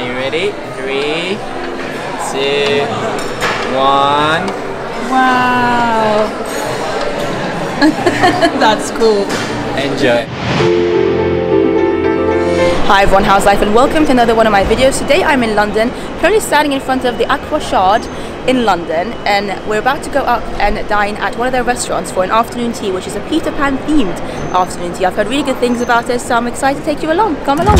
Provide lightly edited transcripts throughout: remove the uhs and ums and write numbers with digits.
Are you ready? 3, 2, 1. Wow. That's cool. Enjoy. Hi everyone, how's life, and welcome to another one of my videos. Today I'm in London, currently standing in front of the Aqua Shard in London, and we're about to go up and dine at one of their restaurants for an afternoon tea, which is a Peter Pan themed afternoon tea. I've heard really good things about it, so I'm excited to take you along. Come along.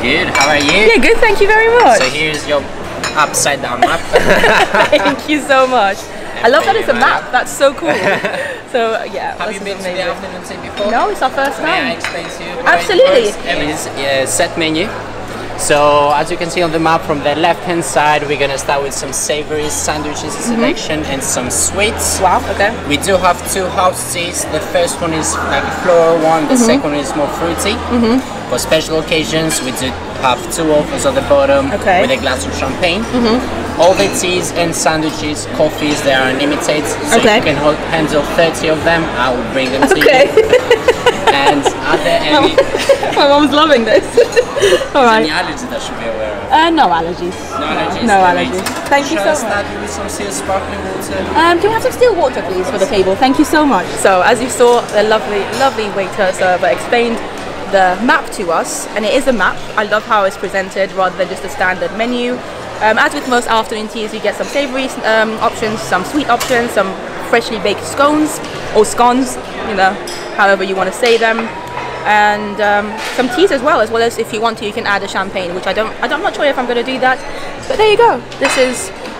Good, how are you? Yeah, good, thank you very much. So here's your upside down map. Thank you so much. I love that it's a map, that's so cool. So yeah, have you been to the afternoon tea before? No, it's our first time. May I explain to you? Absolutely. It is a set menu. So as you can see on the map from the left hand side, we're going to start with some savory sandwiches selection and some sweets. Wow, okay. We do have two house teas. The first one is like a floral one, the second one is more fruity. For special occasions, we do have two offers at the bottom with a glass of champagne. All the teas and sandwiches, coffees, they are unlimited. So you can handle 30 of them. I will bring them to you. And at the end, my mom's loving this. All right. Any allergies that should be aware of? No allergies. No allergies. No allergies. Thank you so much. Shall I start you with some still sparkling water? Can we have some still water, please, for the table? Thank you so much. So, as you saw, the lovely waiter server explained the map to us, and it is a map. I love how it's presented rather than just a standard menu. As with most afternoon teas, you get some savory options, some sweet options, some freshly baked scones or scones, you know, however you want to say them, and some teas as well as if you want to, you can add a champagne, which I'm not sure if I'm going to do that, but there you go.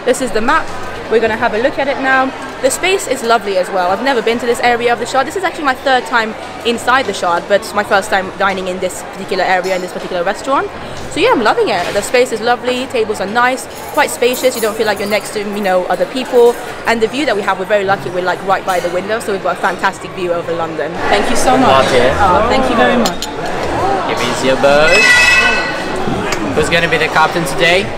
This is the map. We're going to have a look at it now. The space is lovely as well. I've never been to this area of the Shard. This is actually my third time inside the Shard, but my first time dining in this particular area, in this particular restaurant. So yeah, I'm loving it. The space is lovely, tables are nice, quite spacious. You don't feel like you're next to, you know, other people. And the view that we have, we're very lucky, we're like right by the window, so we've got a fantastic view over London. Thank you so much. Oh, thank you very much. Give me your bird. Who's going to be the captain today?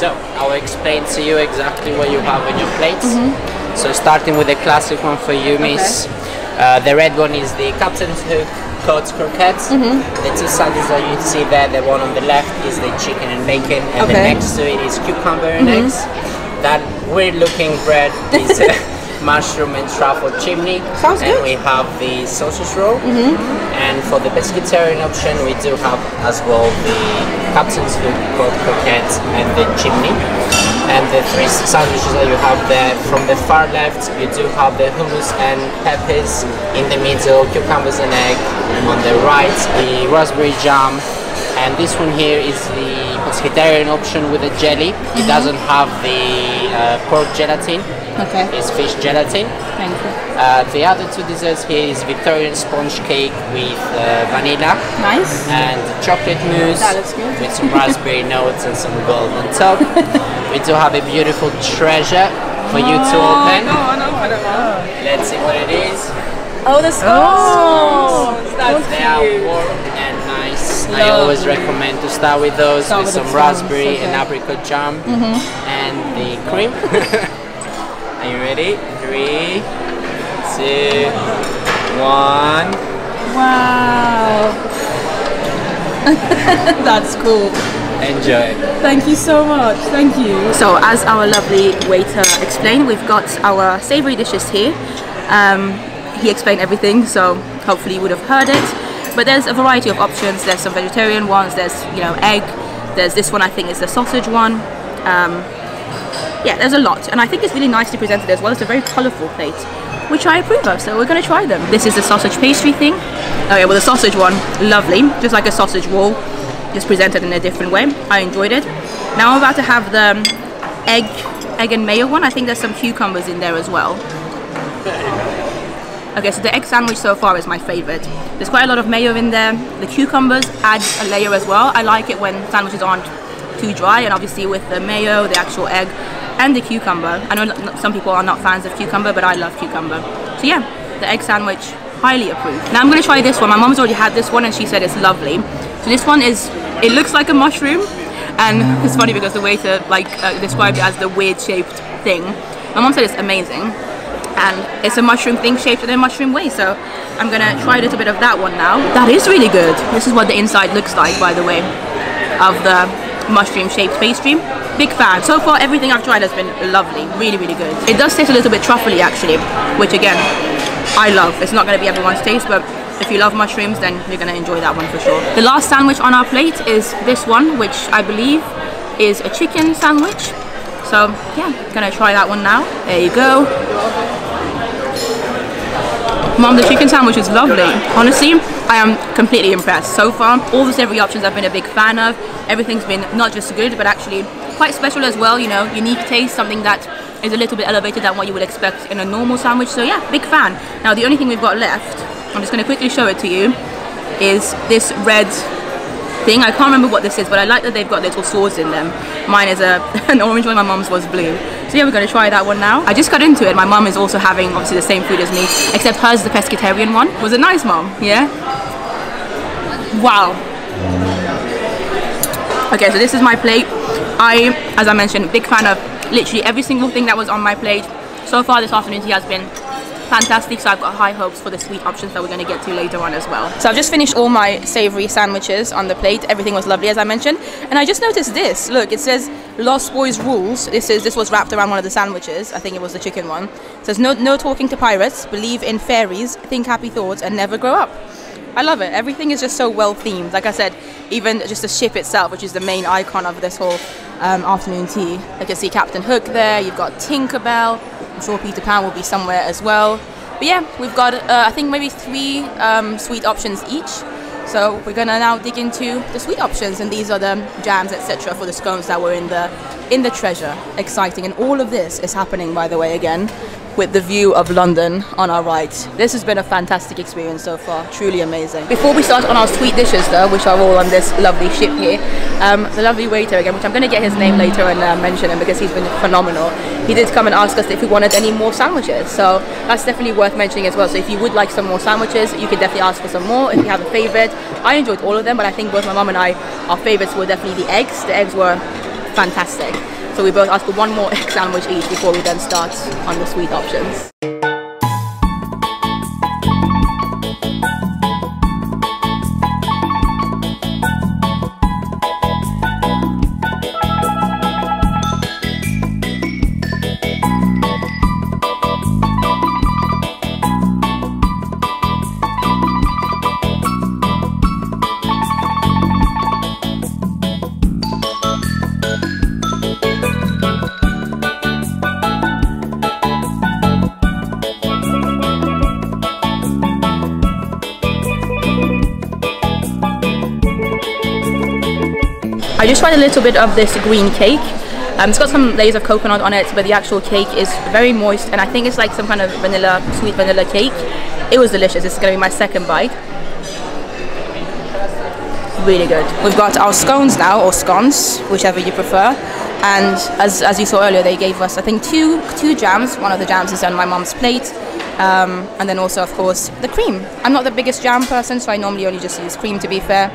So, I'll explain to you exactly what you have on your plates. So, starting with the classic one for you, miss. The red one is the Captain Hook cold croquettes. The two sandwiches that you see there, the one on the left is the chicken and bacon, and the next to it is cucumber and eggs. That weird looking bread is mushroom and truffle chimney. Sounds good. And we have the sausage roll. And for the pescatarian option, we do have as well the Captain's Hook cold croquettes and the chimney. And the three sandwiches that you have there, from the far left, you do have the hummus and peppers. In the middle, cucumbers and egg. And on the right, the raspberry jam. And this one here is the pescatarian option with the jelly. It doesn't have the pork gelatin. It's fish gelatin. Thank you. The other two desserts here is Victorian sponge cake with vanilla. Nice. And chocolate mousse with some raspberry notes and some gold on top. We do have a beautiful treasure for you to open. Let's see what it is. Oh, the scones! They are warm and nice. Lovely. I always recommend to start with those with some raspberry and apricot jam and the cream. Are you ready? 3, 2, 1. Wow! That's cool. Enjoy. Thank you so much. Thank you. So, as our lovely waiter explained, we've got our savory dishes here. He explained everything, so hopefully you would have heard it. But there's a variety of options. There's some vegetarian ones. There's, you know, egg. There's this one, I think, is the sausage one. Yeah, there's a lot, and I think it's really nicely presented as well. It's a very colourful plate, which I approve of. So we're going to try them. This is the sausage pastry thing. Oh yeah, well the sausage one, lovely, just like a sausage roll. just presented in a different way. I enjoyed it. Now I'm about to have the egg and mayo one. I think there's some cucumbers in there as well. Okay, so the egg sandwich so far is my favorite. There's quite a lot of mayo in there. The cucumbers add a layer as well. I like it when sandwiches aren't too dry, and obviously with the mayo, the actual egg and the cucumber. I know some people are not fans of cucumber, but I love cucumber. So yeah, the egg sandwich, highly approved. Now I'm going to try this one. My mom's already had this one and she said it's lovely. So this one is, it looks like a mushroom, and it's funny because the waiter like described it as the weird shaped thing. My mom said it's amazing. And it's a mushroom thing shaped in a mushroom way, so I'm gonna try a little bit of that one now. That is really good. This is what the inside looks like, by the way, of the mushroom shaped pastry. Big fan. So far everything I've tried has been lovely, really really good. It does taste a little bit truffly actually, which again I love. It's not gonna be everyone's taste, but if you love mushrooms then you're gonna enjoy that one for sure. The last sandwich on our plate is this one, which I believe is a chicken sandwich. So yeah, gonna try that one now. There you go. Mom, the chicken sandwich is lovely. Honestly, I am completely impressed so far. All the savory options I've been a big fan of. Everything's been not just good, but actually quite special as well. You know, unique taste, something that is a little bit elevated than what you would expect in a normal sandwich. So yeah, big fan. Now the only thing we've got left, I'm just gonna quickly show it to you, is this red thing. I can't remember what this is, but I like that they've got little swords in them. Mine is an orange one, my mom's was blue. So yeah, we're gonna try that one now. I just got into it. My mom is also having obviously the same food as me, except hers is the pescatarian one. Was it nice, Mom? Yeah? Wow. Okay, so this is my plate. I, as I mentioned, big fan of literally every single thing that was on my plate. So far this afternoon tea has been fantastic, so I've got high hopes for the sweet options that we're going to get to later on as well. So I've just finished all my savory sandwiches on the plate. Everything was lovely, as I mentioned, and I just noticed this. Look, it says Lost Boys Rules. This was wrapped around one of the sandwiches. I think it was the chicken one. It says no talking to pirates, believe in fairies, think happy thoughts, and never grow up. I love it. Everything is just so well themed. Like I said, even just the ship itself, which is the main icon of this whole afternoon tea. Like you see Captain Hook there, you've got Tinkerbell. I'm sure Peter Pan will be somewhere as well. But yeah, we've got I think maybe three sweet options each. So we're gonna now dig into the sweet options, and these are the jams, etc. for the scones that were in the treasure. Exciting, and all of this is happening, by the way, again with the view of London on our right. This has been a fantastic experience so far, truly amazing. Before we start on our sweet dishes though, which are all on this lovely ship here, the lovely waiter again, which I'm gonna get his name later and mention him because he's been phenomenal. He did come and ask us if we wanted any more sandwiches, so that's definitely worth mentioning as well. So if you would like some more sandwiches, you could definitely ask for some more if you have a favorite. I enjoyed all of them, but I think both my mum and I, our favorites were definitely the eggs. The eggs were fantastic. So we both asked for one more egg sandwich each before we then start on the sweet options. I just tried a little bit of this green cake. It's got some layers of coconut on it, but the actual cake is very moist, and I think it's like some kind of vanilla, sweet vanilla cake. It was delicious. This is going to be my second bite. Really good. We've got our scones now, or scones, whichever you prefer. And as you saw earlier, they gave us, I think, two jams. One of the jams is on my mom's plate. And then also, of course, the cream. I'm not the biggest jam person, so I normally only just use cream, to be fair.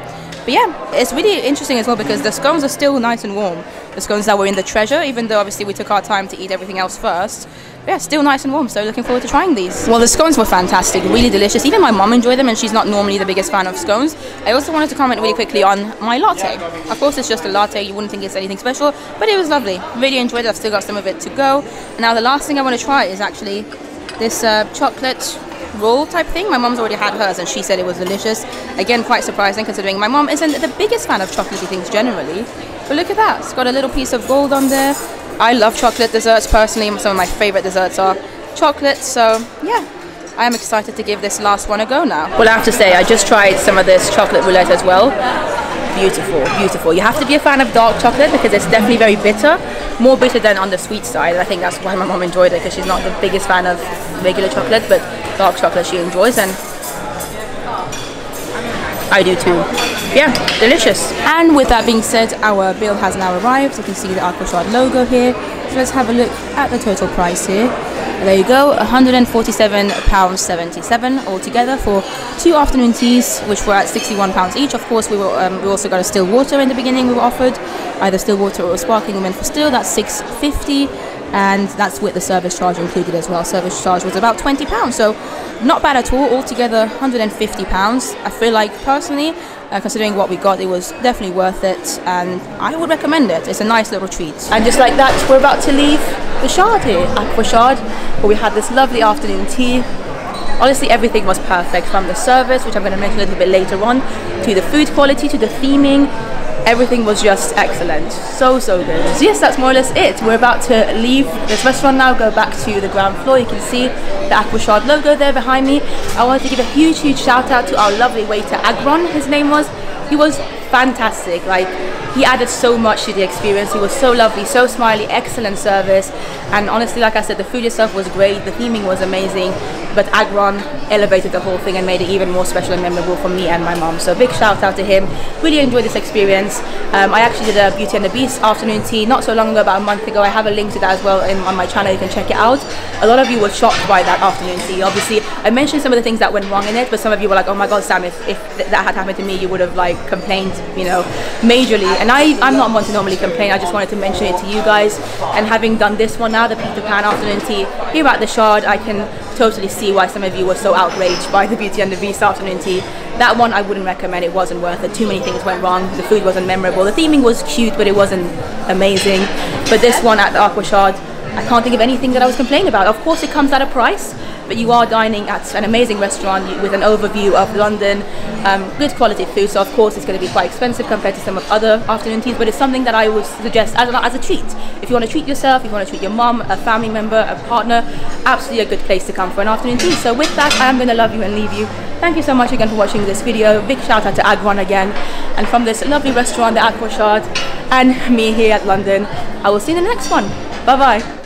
But yeah, it's really interesting as well because the scones are still nice and warm. The scones that were in the treasure, even though obviously we took our time to eat everything else first. Yeah, still nice and warm, so looking forward to trying these. Well, the scones were fantastic, really delicious. Even my mum enjoyed them, and she's not normally the biggest fan of scones. I also wanted to comment really quickly on my latte. Of course, it's just a latte. You wouldn't think it's anything special, but it was lovely. Really enjoyed it. I've still got some of it to go. Now, the last thing I want to try is actually this chocolate roll type thing. My mom's already had hers and she said it was delicious. Again, quite surprising considering my mom isn't the biggest fan of chocolatey things generally. But look at that, it's got a little piece of gold on there. I love chocolate desserts personally. Some of my favorite desserts are chocolate, so yeah, I am excited to give this last one a go now. Well, I have to say, I just tried some of this chocolate roulette as well. beautiful, beautiful. You have to be a fan of dark chocolate because it's definitely very bitter, more bitter than on the sweet side. I think that's why my mom enjoyed it, because she's not the biggest fan of regular chocolate, but dark chocolate she enjoys, and I do too. Yeah, delicious. And with that being said, our bill has now arrived. You can see the Aqua Shard logo here. So let's have a look at the total price here. There you go, £147.77 altogether for two afternoon teas, which were at £61 each. Of course, we also got a still water in the beginning. We were offered either still water or sparkling we went for still. That's £6.50, and that's with the service charge included as well. Service charge was about £20, so not bad at all. Altogether, £150. I feel like personally, considering what we got, it was definitely worth it, and I would recommend it. It's a nice little treat. And just like that, we're about to leave the Shard here, Aqua Shard, where we had this lovely afternoon tea. Honestly, everything was perfect, from the service, which I'm going to mention a little bit later on, to the food quality, to the theming. Everything was just excellent. So good. So yes, that's more or less it. We're about to leave this restaurant now, go back to the ground floor. You can see the Aqua Shard logo there behind me. I wanted to give a huge shout out to our lovely waiter Agron, his name was. He was fantastic. Like, he added so much to the experience. He was so lovely, so smiley, excellent service, and honestly, like I said, the food itself was great, the theming was amazing, but Agron elevated the whole thing and made it even more special and memorable for me and my mom. So big shout out to him. Really enjoyed this experience. I actually did a Beauty and the Beast afternoon tea not so long ago, about a month ago. I have a link to that as well on my channel. You can check it out. A lot of you were shocked by that afternoon tea. Obviously, I mentioned some of the things that went wrong in it, but some of you were like, oh my god, Sam, if that had happened to me, you would have like complained, you know, majorly. And I'm not one to normally complain. I just wanted to mention it to you guys. And having done this one now, the Peter Pan afternoon tea here at the Shard, I can totally see why some of you were so outraged by the Beauty and the Beast afternoon tea. That one I wouldn't recommend. It wasn't worth it. Too many things went wrong. The food wasn't memorable. The theming was cute, but it wasn't amazing. But this one at the Aqua Shard, I can't think of anything that I was complaining about. Of course, it comes at a price, but you are dining at an amazing restaurant with an overview of London, good quality food, so of course it's going to be quite expensive compared to some of other afternoon teas, but it's something that I would suggest as a treat. If you want to treat yourself, if you want to treat your mum, a family member, a partner, absolutely a good place to come for an afternoon tea. So with that, I am going to love you and leave you. Thank you so much again for watching this video. Big shout out to Agron again, and from this lovely restaurant, the Aqua Shard, and me here at London, I will see you in the next one. Bye bye.